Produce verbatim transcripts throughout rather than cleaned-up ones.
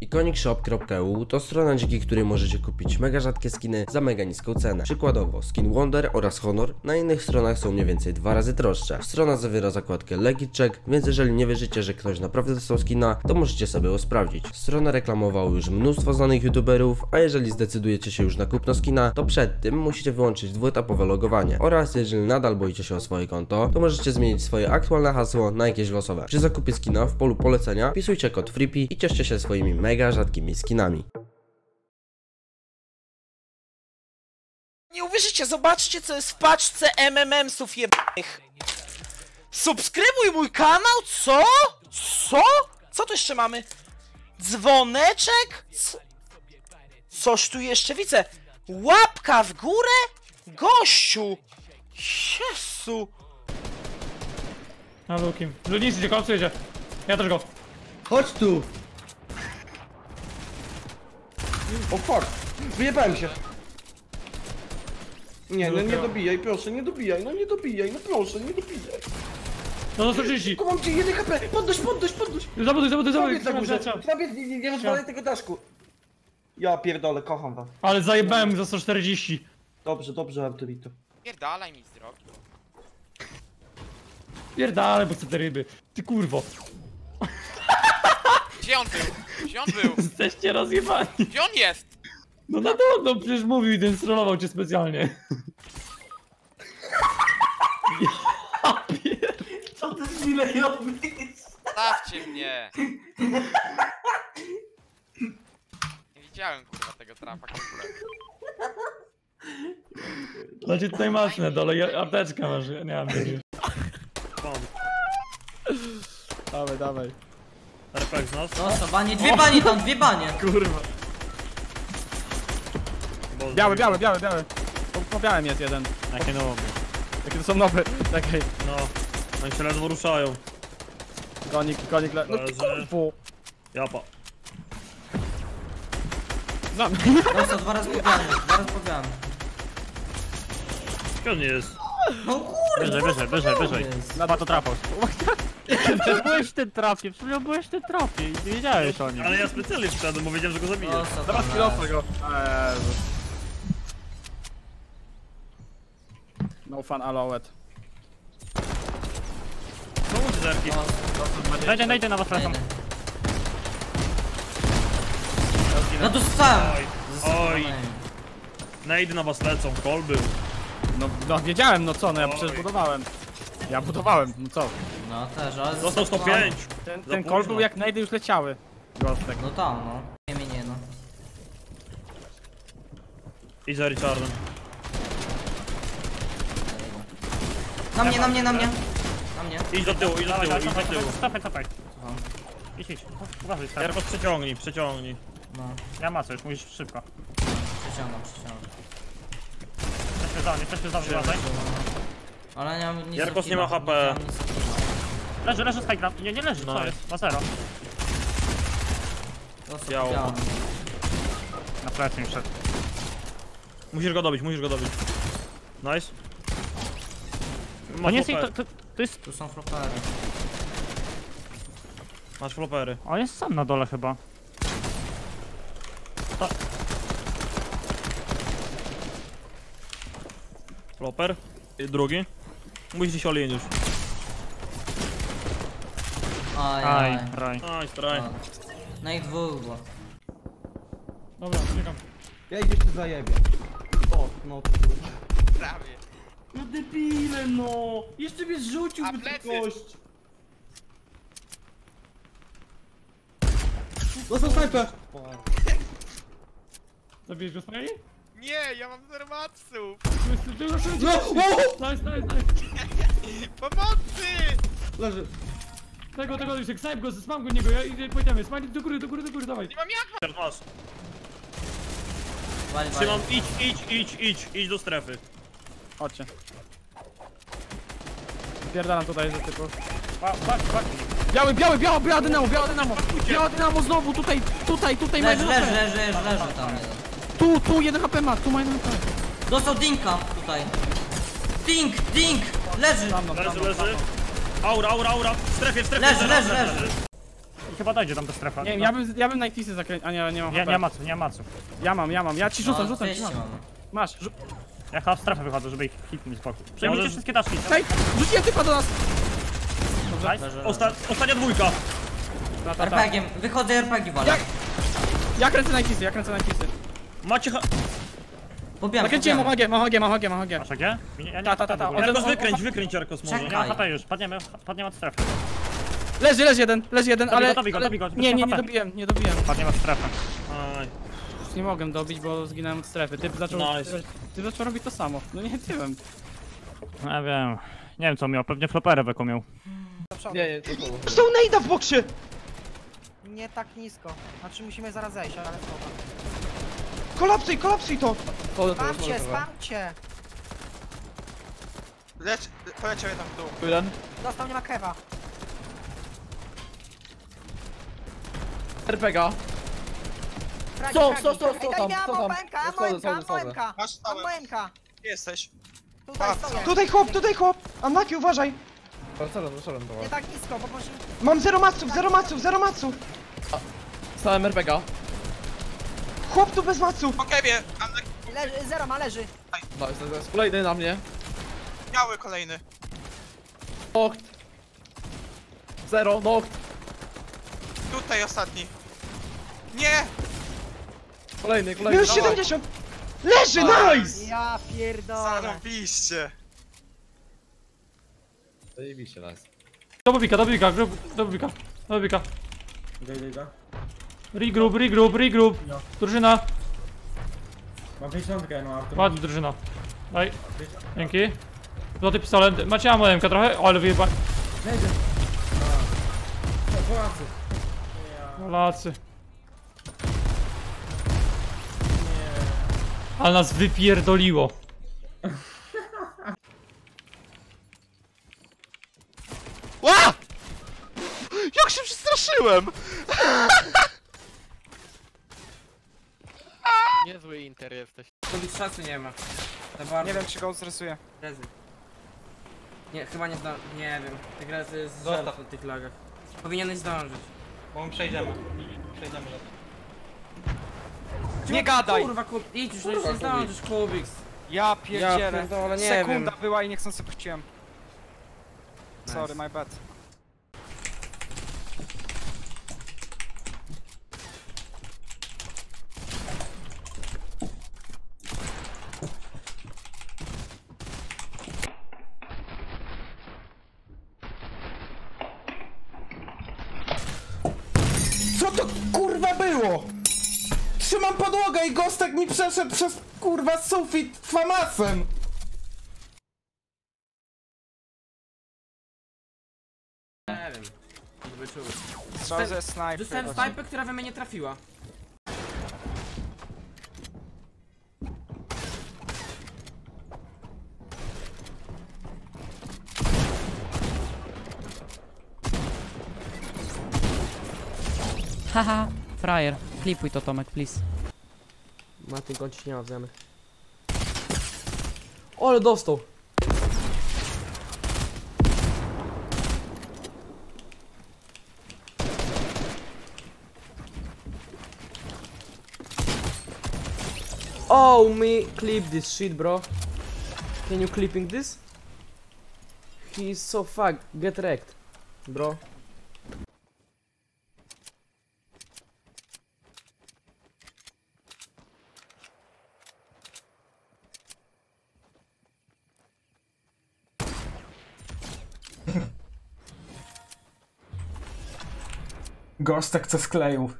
Iconicshop kropka e u to strona, dzięki której możecie kupić mega rzadkie skiny za mega niską cenę. Przykładowo skin Wonder oraz Honor na innych stronach są mniej więcej dwa razy droższe. Strona zawiera zakładkę Legit Check, więc jeżeli nie wierzycie, że ktoś naprawdę dostał skina, to możecie sobie go sprawdzić. Stronę reklamowało już mnóstwo znanych youtuberów, a jeżeli zdecydujecie się już na kupno skina, to przed tym musicie wyłączyć dwuetapowe logowanie. Oraz jeżeli nadal boicie się o swoje konto, to możecie zmienić swoje aktualne hasło na jakieś losowe. Przy zakupie skina w polu polecenia wpisujcie kod Freapy i cieszcie się swoimi mega mega rzadkimi skinami. Nie uwierzycie, zobaczcie, co jest w paczce M M M sów jebanych. Subskrybuj mój kanał, co? Co? Co tu jeszcze mamy? Dzwoneczek? Co? Coś tu jeszcze widzę. Łapka w górę? Gościu! Jezu! Na dłukim. Ludnicy idzie, końcu idzie. Ja też go. Chodź tu! O fuck! Wyjebałem się! Nie, no nie dobijaj, proszę, nie dobijaj, no nie dobijaj, no proszę, nie dobijaj! No to sto trzydzieści! Tylko mam ci jeden H P! Podnoś, podnoś, podnoś! Zabuduj, zabuduj, zabuduj! Zabiec za górze! Zabiec, nie, nie, nie rozwalaj tego daszku! Ja pierdolę, kocham was! Ale zajebałem za sto czterdzieści! Dobrze, dobrze, Arturito. Pierdalaj mi z drogi! Pierdalaj, bo chcę te ryby! Ty kurwo! Gdzie on był? Gdzie on był? Jesteście rozjebani. Gdzie on jest? No na dole, no przecież mówił i strollował cię specjalnie. Ja pierd... Co ty chwilę robisz? Stawcie mnie. Nie widziałem kurwa tego trapa kurwa. Znaczy tutaj masz na dole, apteczka masz, ja nie mam. Dawaj, dawaj. R P G z nas? No to banie, dwie banie tam, dwie banie! Kurwa! Biały, biały, biały, biały! Po, po białym jest jeden. Jakie nowe? Jakie to są nowe? Takie... No, oni się ledwo ruszają. Konik, konik, le... No ty kurwo! Japa. Znam! Dosta, dwa razy po białym, dwa razy po białym. Gdzie on jest? No kurwa! Wyżej, wyżej, wyżej, wyżej. Chyba to trapał. Ty byłeś w tym trafie, przecież byłeś w tym trafie i nie wiedziałeś o nim. Ale ja specjalnie wszedłem, bo wiedziałem, że go zabiję. Dobra, skillofę go. No fun allowed. Co mu się zerki? Dajcie, dajcie na was lecą. No to sam! Oj! Najdy na was lecą, kol był. No, no wiedziałem, no co, no ja przecież budowałem. Ja budowałem, no co? No też, ale... Został sto pięć! Ten, ten kol był jak najdy już leciały. Gostek. No tam no. Nie mnie nie no. Idź za Richardem. Na mnie, na mnie, na mnie. Na mnie. Idź do tyłu, idź do tyłu, idź do tyłu. Stafaj, stafaj. Idź, idź. Uważaj, stafaj. Jarkos, przeciągnij, przeciągnij. No. Ja macę już, musisz szybko. Przeciągam, przeciągam. Chcesz za mnie, chcesz za mnie, uważaj. Ale nie mam nic. Jarkos nie ma H P. Leży, leży z nie, nie leży, no co jest? Ma zero. Na plecy mi wszedł. Musisz go dobić, musisz go dobić. Nice. Masz nie flopery. Jest, to, to, to jest... Tu są flopery. Masz flopery. On jest sam na dole chyba. Ta... Floper. I drugi. Musisz iść olien już. Aj, aj, aj, aj, straj. No i dwóch było. Dobra, czekam. Ja idziesz tu zajebie. O, no to... Prawie. No debile no! Jeszcze mnie zrzucił w gość! Dostał snajpę! Zabijesz go snajpę? Nie, ja mam zerwaców! No! Nice, nice, nice! Pomocy! Leży. Tego, tego, Lisek, snajp go, spam go niego, ja idę, pójdziemy, smajp do góry, do góry, do góry, dawaj. Nie mam jak! Trzymam, idź, idź, idź, idź, idź do strefy. Chodźcie. Pierdalam tutaj, że tylko... Biały, biały, biała, biała dynamo, biała dynamo! Biała dynamo znowu, tutaj, tutaj, tutaj ma jeden H P. Leży, leży, leży, leży tam jeden. Tu, tu, jeden H P ma, tu ma jeden H P. Dostał dinka tutaj. Dink, dink, leży. Leży, leży. Aura, aura, aura! W strefie, w strefie! Leży, leży, leży! chyba dojdzie tam do strefy. Nie, no. ja bym, ja bym Nightlisy zakręcił, a nie, nie mam ja, nie ma co, nie ma co. Ja mam, ja mam, ja ci rzucam, no, rzucam, rzucam. Masz, rzu ja chyba w strefę wychodzę, żeby ich hitnąć z boku. Przejmujcie ja wszystkie taszki. Hej, rzuciłem typa do nas! Dobrze. Osta ostatnia dwójka. Ta, ta, ta. er pe giem, wychodzę er pe gie wolę. Ja, ja kręcę Nightlisy, ja kręcę Nightlisy. Macie ha... Zakręciłem, mam hagie, mam hagie, mam hagie, mam hagie. Masz hagie? Ja ta, ta, ta, ta. Jarkos, wykręć, wykręć Jarkos może. Nie mam H P już, padniemy, padniemy od strefy. Leży, leży jeden, leży jeden, ale... Dobij go, dobij go, dobij go. Nie, nie, nie dobiłem, nie dobiłem. Padnie od strefy. Aj. Już nie mogłem dobić, bo zginąłem od strefy. Typ zaczął... Nice. Typ zaczął robić to samo. No nie wiem. No ja wiem. Nie wiem co miał, pewnie floperę weku miał. Nie, nie, to było. Są nejda w boksie! Nie tak nisko. Znaczy musimy zaraz zejść, ale... Kolapsuj, kolapsuj to! Spamcie, spamcie! Lecz... poleciał jeden w dół. Jeden. Dostał, nie ma kewa. er pe gie. Co, co, co, co tam, co tam? Ammoemka, ammoemka, jesteś. Tutaj, tutaj chłop, tutaj chłop! Amlaki, uważaj! Nie tak nisko, bo może... Mam zero maców, zero maców, zero maców! Stałem er pe gie. Chłop tu bez maców! Po kebie, Amlaki. Zero ma, leży. Kolejny na mnie. Biały kolejny. Nokt. Zero, nokt. Tutaj ostatni. Nie! Kolejny, kolejny. Już siedemdziesiąt! Leży, nice! Ja pierdolę. Zarobiście. Zajebiście, nice. Do bubika, do bubika, do bubika, do bubika. Idę, idę, idę. Regroup, regroup, regroup. No. Drużyna. Mam pięćdziesiątkę, no Artur. Ładnie, drużyna. Daj. Dzięki. Złoty pistolet. Macie amlemkę trochę? O, ale wyjeba. Leży. No. Polacy. Ale nas wypierdoliło. Ła! Jak się przestraszyłem! Niezły Inter jesteś. Tu czasu nie ma. Nie wiem czy go odstresuje. Rezy. Nie, chyba nie zdążę. Nie wiem. Ta gra jest zostaw na tych lagach. Powinieneś zdążyć. Bo my przejdziemy. Przejdziemy do... Nie gadaj! Kurwa, kur... idź już, kurwa, nie znalazłeś Kubiks. Ja pierdzielę. Ja nie Sekunda wiem. Była i niechcący puściłem. Nice. Sorry, my bad. Trzymam podłogę i gostek mi przeszedł przez kurwa sufit famasem. Nie wiem, wyczułem. Strzał ze snajpy. Dostałem snajpę, która we mnie nie trafiła. Haha, Fryer. Klipuj to, Tomek, please. Martin kończy się nie ma zjamy. O, ale dostał! Oh, me clip this shit, bro. Can you clipping this? He is so fucked. Get wrecked, bro. Gostek co skleił.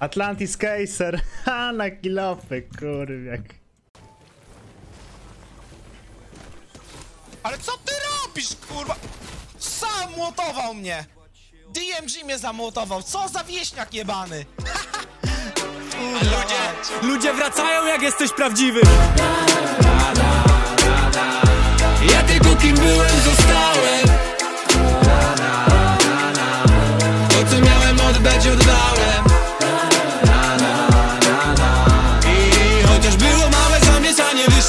Atlantis Kejser, ha na kilofy, kurwiak. Ale co ty robisz, kurwa? Sam młotował mnie! D M G mnie zamotował, co za wieśniak jebany! Ludzie, ludzie wracają jak jesteś prawdziwy. Ja tylko kim byłem zostałem. To co miałem oddać oddałem.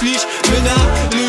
myślisz, my na